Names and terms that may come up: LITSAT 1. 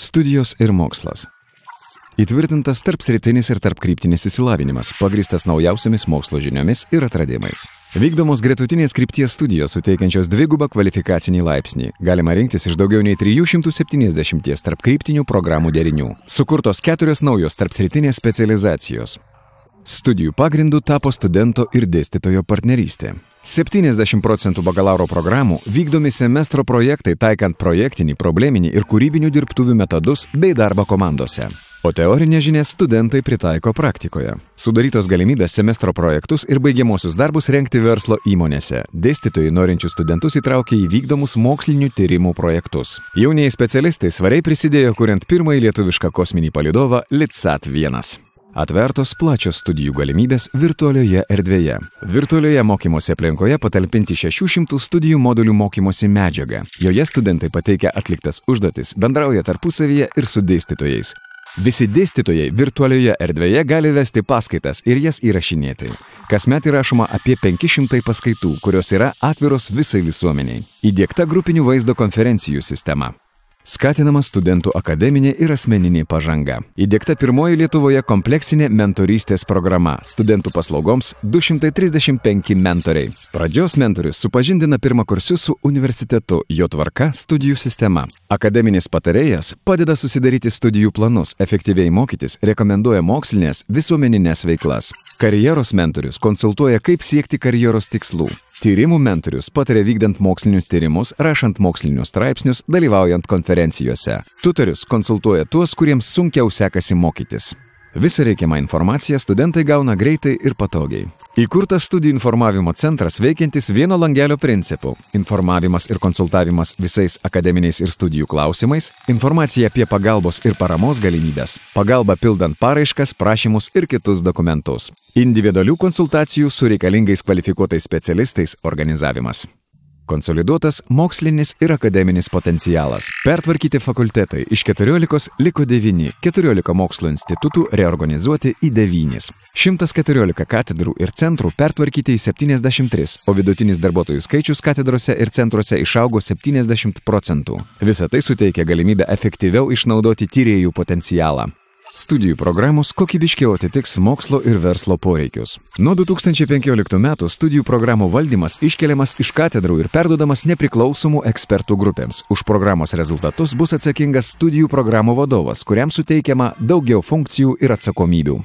studijos ir mokslas. Įtvirtintas tarpsritinis ir tarpkryptinis įsilavinimas, pagrįstas naujausiamis mokslo žiniomis ir atradimais. Vykdomos gretutinės krypties studijos suteikiančios dvigubą kvalifikacinį laipsnį. Galima rinktis iš daugiau nei 370 tarpkryptinių programų derinių. Sukurtos 4 naujos tarpsritinės specializacijos. Studijų pagrindų tapo studento ir dėstytojo partnerystė. 70% bakalauro programų vykdomi semestro projektai taikant projektinį, probleminį ir kūrybinių dirbtuvių metodus bei darbą komandose. O teorinės žinias studentai pritaiko praktikoje. Sudarytos galimybės semestro projektus ir baigiamosius darbus rengti verslo įmonėse. Dėstytojai norinčių studentus įtraukia į vykdomus mokslinių tyrimų projektus. Jaunieji specialistai svariai prisidėjo kuriant pirmąjį lietuvišką kosminį palydovą LITSAT 1. Atvertos plačios studijų galimybės virtualioje erdvėje. Virtualioje mokymosi aplinkoje patalpinti 600 studijų modulių mokymosi medžiaga. Joje studentai pateikia atliktas užduotis, bendrauja tarpusavyje ir su dėstytojais. Visi dėstytojai virtualioje erdvėje gali vesti paskaitas ir jas įrašinėti. Kasmet įrašoma apie 500 paskaitų, kurios yra atviros visai visuomeniai. Įdiegta grupinių vaizdo konferencijų sistema. Skatinama studentų akademinė ir asmeninė pažanga. Įdiegta pirmoji Lietuvoje kompleksinė mentorystės programa. Studentų paslaugoms 235 mentoriai. Pradžios mentorius supažindina pirmakursius su universitetu, jo tvarka studijų sistema. Akademinis patarėjas padeda susidaryti studijų planus, efektyviai mokytis, rekomenduoja mokslinės, visuomeninės veiklas. Karjeros mentorius konsultuoja, kaip siekti karjeros tikslų. Tyrimų mentorius pataria vykdant mokslinius tyrimus, rašant mokslinius straipsnius, dalyvaujant konferencijose. Tutorius konsultuoja tuos, kuriems sunkiau sekasi mokytis. Visą reikiamą informaciją studentai gauna greitai ir patogiai. Įkurtas studijų informavimo centras veikiantis vieno langelio principu. Informavimas ir konsultavimas visais akademiniais ir studijų klausimais. Informacija apie pagalbos ir paramos galimybės. Pagalba pildant paraiškas, prašymus ir kitus dokumentus. Individualių konsultacijų su reikalingais kvalifikuotais specialistais organizavimas. Konsoliduotas mokslinis ir akademinis potencialas. Pertvarkyti fakultetai iš 14 liko 9, 14 mokslo institutų reorganizuoti į 9. 114 katedrų ir centrų pertvarkyti į 73, o vidutinis darbuotojų skaičius katedrose ir centruose išaugo 70%. Visa tai suteikia galimybę efektyviau išnaudoti tyrėjų potencialą. Studijų programos kokybiškiau atitiks mokslo ir verslo poreikius. Nuo 2015 metų studijų programų valdymas iškeliamas iš katedrų ir perduodamas nepriklausomų ekspertų grupėms. Už programos rezultatus bus atsakingas studijų programų vadovas, kuriam suteikiama daugiau funkcijų ir atsakomybių.